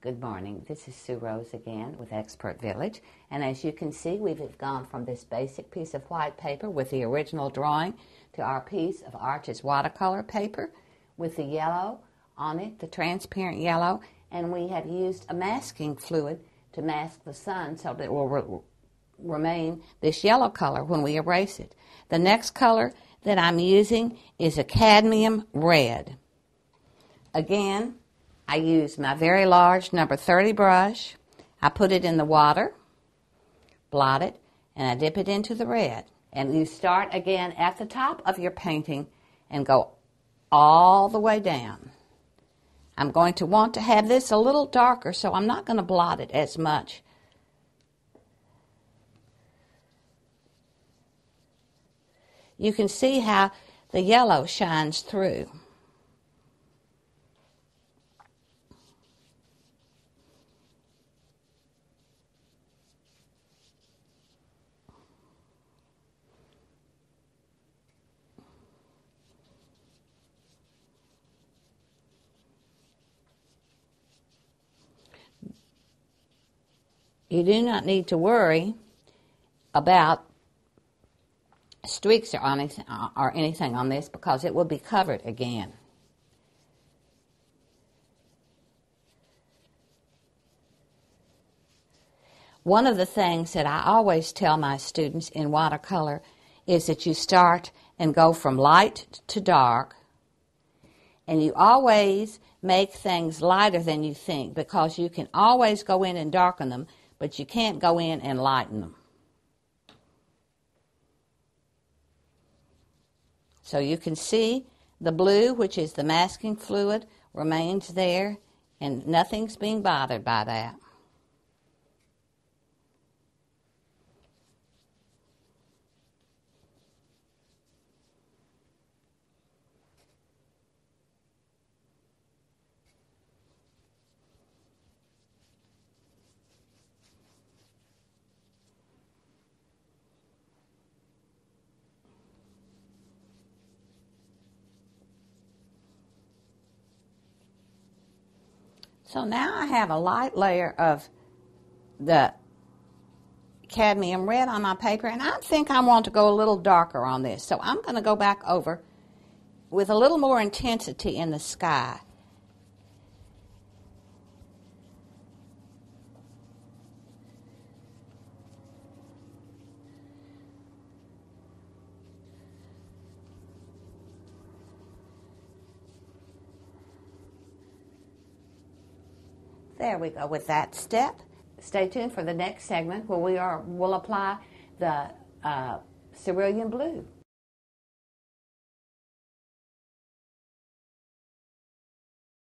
Good morning, this is Sue Rose again with Expert Village, and as you can see we've gone from this basic piece of white paper with the original drawing to our piece of Arches watercolor paper with the yellow on it, the transparent yellow, and we have used a masking fluid to mask the sun so that it will remain this yellow color when we erase it. The next color that I'm using is a cadmium red. Again, I used my very large number 30 brush. I put it in the water, blot it, and I dip it into the red. And you start again at the top of your painting and go all the way down. I'm going to want to have this a little darker, so I'm not going to blot it as much. You can see how the yellow shines through. You do not need to worry about streaks or anything on this because it will be covered again. One of the things that I always tell my students in watercolor is that you start and go from light to dark, and you always make things lighter than you think because you can always go in and darken them, but you can't go in and lighten them. So you can see the blue, which is the masking fluid, remains there, and nothing's being bothered by that. So now I have a light layer of the cadmium red on my paper, and I think I want to go a little darker on this. So I'm going to go back over with a little more intensity in the sky. There we go with that step. Stay tuned for the next segment where we'll apply the cerulean blue.